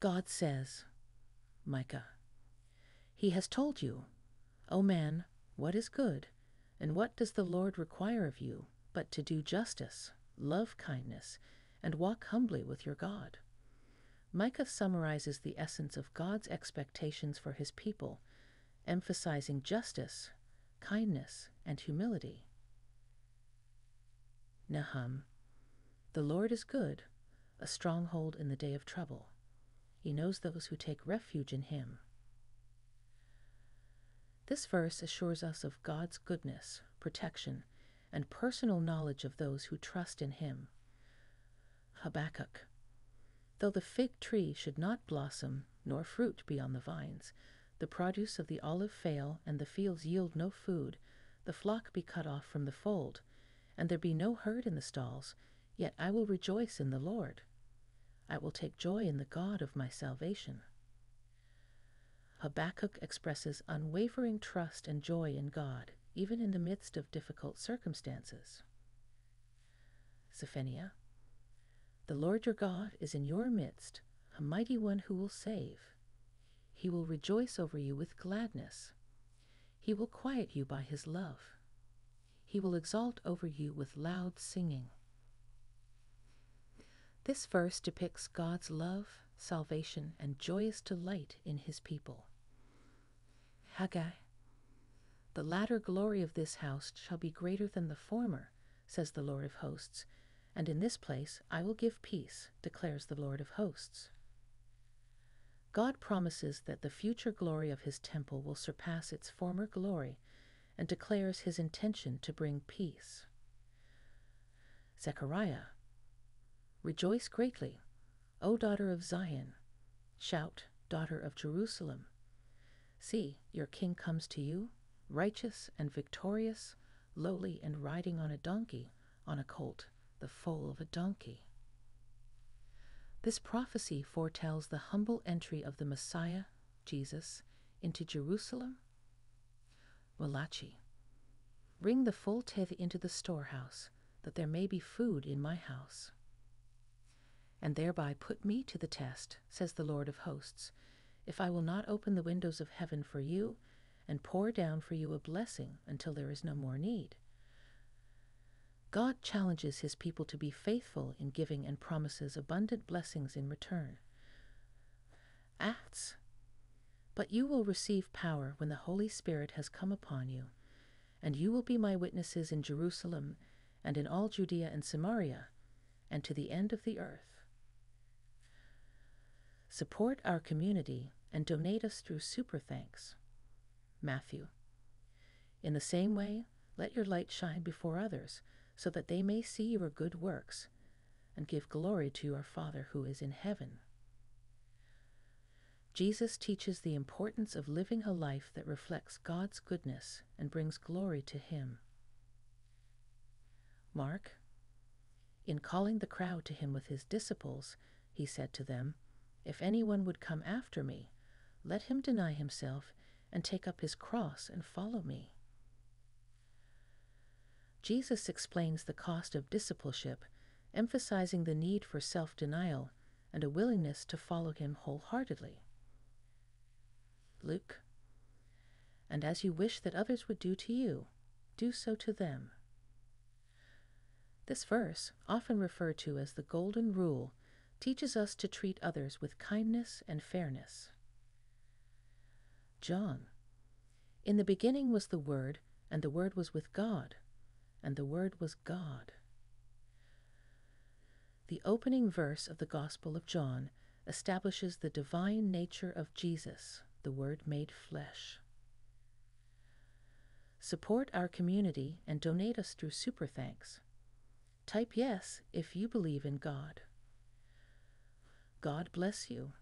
God says, Micah, He has told you, O man, what is good, and what does the Lord require of you, but to do justice, love kindness, and walk humbly with your God. Micah summarizes the essence of God's expectations for his people, emphasizing justice, kindness, and humility. Nahum, the Lord is good, a stronghold in the day of trouble. He knows those who take refuge in him. This verse assures us of God's goodness, protection, and personal knowledge of those who trust in him. Habakkuk, though the fig tree should not blossom, nor fruit be on the vines, the produce of the olive fail, and the fields yield no food, the flock be cut off from the fold, and there be no herd in the stalls, yet I will rejoice in the Lord. I will take joy in the God of my salvation. Habakkuk expresses unwavering trust and joy in God, even in the midst of difficult circumstances. Zephaniah, the Lord your God is in your midst, a mighty one who will save. He will rejoice over you with gladness. He will quiet you by his love. He will exalt over you with loud singing. This verse depicts God's love, salvation, and joyous delight in his people. Haggai, the latter glory of this house shall be greater than the former, says the Lord of hosts, and in this place I will give peace, declares the Lord of hosts. God promises that the future glory of his temple will surpass its former glory, and declares his intention to bring peace. Zechariah, rejoice greatly, O daughter of Zion. Shout, daughter of Jerusalem. See, your king comes to you, righteous and victorious, lowly and riding on a donkey, on a colt, the foal of a donkey. This prophecy foretells the humble entry of the Messiah, Jesus, into Jerusalem. Malachi, bring the full tithe into the storehouse, that there may be food in my house. And thereby put me to the test, says the Lord of hosts, if I will not open the windows of heaven for you, and pour down for you a blessing until there is no more need. God challenges his people to be faithful in giving and promises abundant blessings in return. Acts, but you will receive power when the Holy Spirit has come upon you, and you will be my witnesses in Jerusalem and in all Judea and Samaria, and to the end of the earth. Support our community and donate us through super thanks. Matthew, in the same way, let your light shine before others, so that they may see your good works and give glory to your Father who is in heaven. Jesus teaches the importance of living a life that reflects God's goodness and brings glory to him. Mark, in calling the crowd to him with his disciples, he said to them, if anyone would come after me, let him deny himself and take up his cross and follow me. Jesus explains the cost of discipleship, emphasizing the need for self-denial and a willingness to follow him wholeheartedly. Luke, and as you wish that others would do to you, do so to them. This verse, often referred to as the Golden Rule, teaches us to treat others with kindness and fairness. John, in the beginning was the Word, and the Word was with God, and the Word was God. The opening verse of the Gospel of John establishes the divine nature of Jesus, the Word made flesh. Support our community and donate us through super thanks. Type yes if you believe in God. God bless you.